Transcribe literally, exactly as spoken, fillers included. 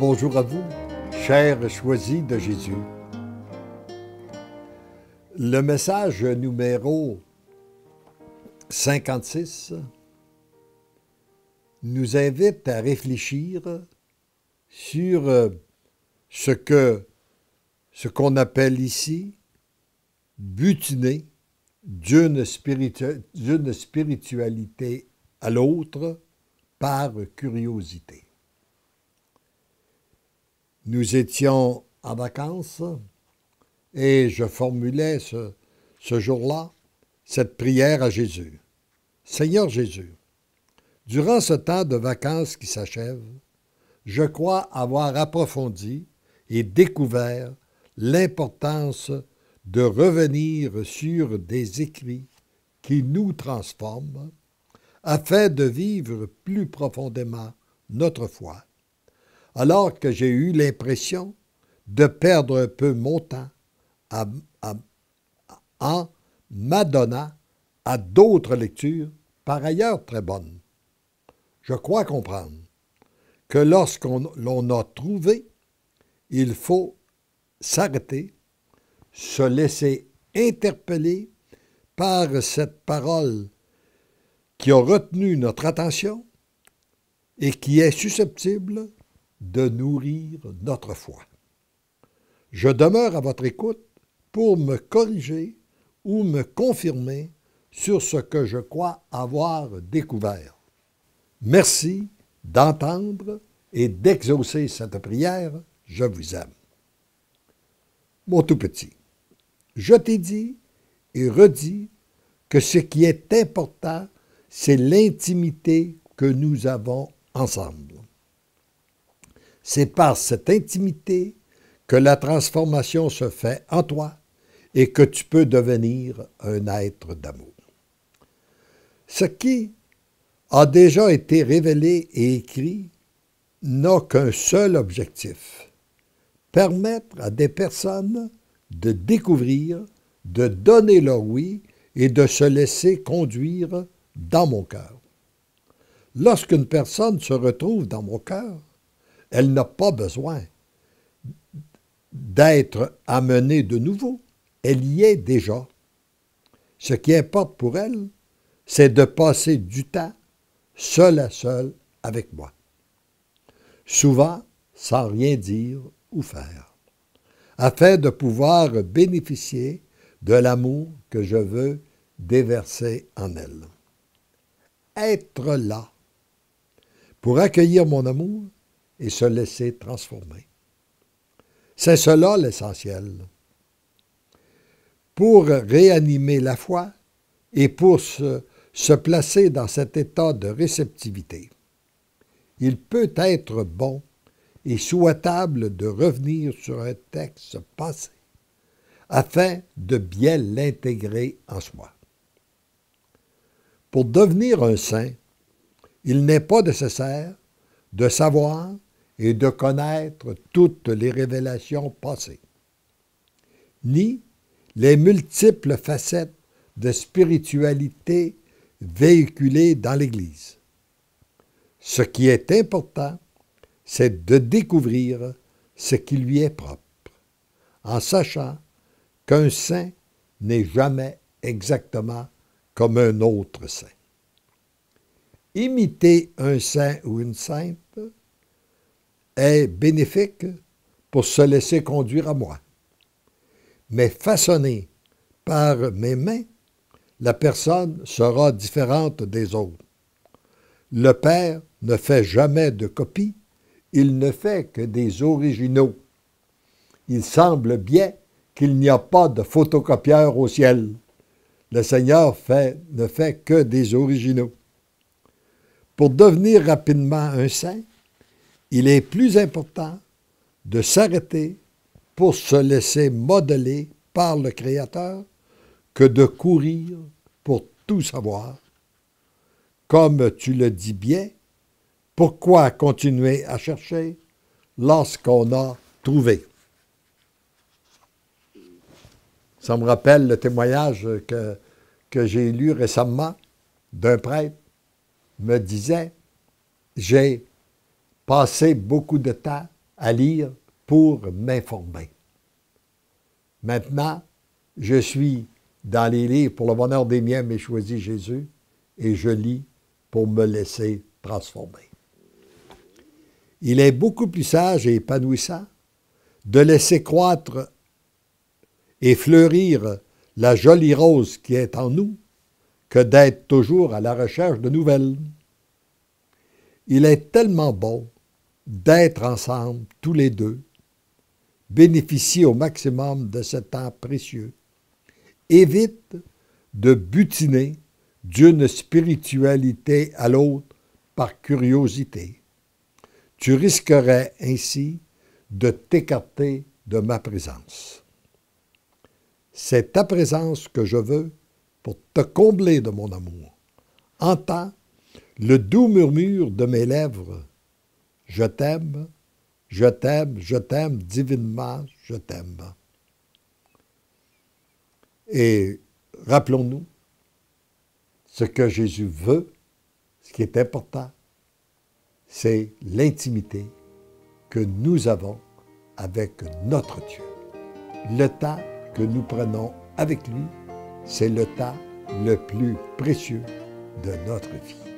Bonjour à vous, chers Choisis de Jésus. Le message numéro cinquante-six nous invite à réfléchir sur ce que, ce qu'on appelle ici « butiner » d'une spiritu- d'une spiritualité à l'autre par curiosité. Nous étions en vacances et je formulais ce, ce jour-là cette prière à Jésus. Seigneur Jésus, durant ce temps de vacances qui s'achève, je crois avoir approfondi et découvert l'importance de revenir sur des écrits qui nous transforment afin de vivre plus profondément notre foi, alors que j'ai eu l'impression de perdre un peu mon temps à, à, en m'adonnant à d'autres lectures, par ailleurs très bonnes. Je crois comprendre que lorsqu'on l'on a trouvé, il faut s'arrêter, se laisser interpeller par cette parole qui a retenu notre attention et qui est susceptible de nourrir notre foi. Je demeure à votre écoute pour me corriger ou me confirmer sur ce que je crois avoir découvert. Merci d'entendre et d'exaucer cette prière. Je vous aime. Mon tout petit, je t'ai dit et redit que ce qui est important, c'est l'intimité que nous avons ensemble. C'est par cette intimité que la transformation se fait en toi et que tu peux devenir un être d'amour. Ce qui a déjà été révélé et écrit n'a qu'un seul objectif, permettre à des personnes de découvrir, de donner leur oui et de se laisser conduire dans mon cœur. Lorsqu'une personne se retrouve dans mon cœur, elle n'a pas besoin d'être amenée de nouveau. Elle y est déjà. Ce qui importe pour elle, c'est de passer du temps seul à seul avec moi. Souvent, sans rien dire ou faire, afin de pouvoir bénéficier de l'amour que je veux déverser en elle. Être là pour accueillir mon amour et se laisser transformer. C'est cela l'essentiel. Pour réanimer la foi et pour se, se placer dans cet état de réceptivité, il peut être bon et souhaitable de revenir sur un texte passé afin de bien l'intégrer en soi. Pour devenir un saint, il n'est pas nécessaire de savoir et de connaître toutes les révélations passées, ni les multiples facettes de spiritualité véhiculées dans l'Église. Ce qui est important, c'est de découvrir ce qui lui est propre, en sachant qu'un saint n'est jamais exactement comme un autre saint. Imiter un saint ou une sainte est bénéfique pour se laisser conduire à moi. Mais façonnée par mes mains, la personne sera différente des autres. Le Père ne fait jamais de copies, il ne fait que des originaux. Il semble bien qu'il n'y a pas de photocopieur au ciel. Le Seigneur fait, ne fait que des originaux. Pour devenir rapidement un saint, il est plus important de s'arrêter pour se laisser modeler par le Créateur que de courir pour tout savoir. Comme tu le dis bien, pourquoi continuer à chercher lorsqu'on a trouvé? Ça me rappelle le témoignage que, que j'ai lu récemment d'un prêtre me disait « J'ai passé beaucoup de temps à lire pour m'informer. Maintenant, je suis dans les livres pour le bonheur des miens, mais Choisis Jésus, et je lis pour me laisser transformer. Il est beaucoup plus sage et épanouissant de laisser croître et fleurir la jolie rose qui est en nous que d'être toujours à la recherche de nouvelles. Il est tellement bon d'être ensemble tous les deux, bénéficier au maximum de ce temps précieux. Évite de butiner d'une spiritualité à l'autre par curiosité. Tu risquerais ainsi de t'écarter de ma présence. C'est ta présence que je veux pour te combler de mon amour. Entends le doux murmure de mes lèvres. Je t'aime, je t'aime, je t'aime, divinement, je t'aime. Et rappelons-nous ce que Jésus veut, ce qui est important, c'est l'intimité que nous avons avec notre Dieu. Le temps que nous prenons avec lui, c'est le temps le plus précieux de notre vie.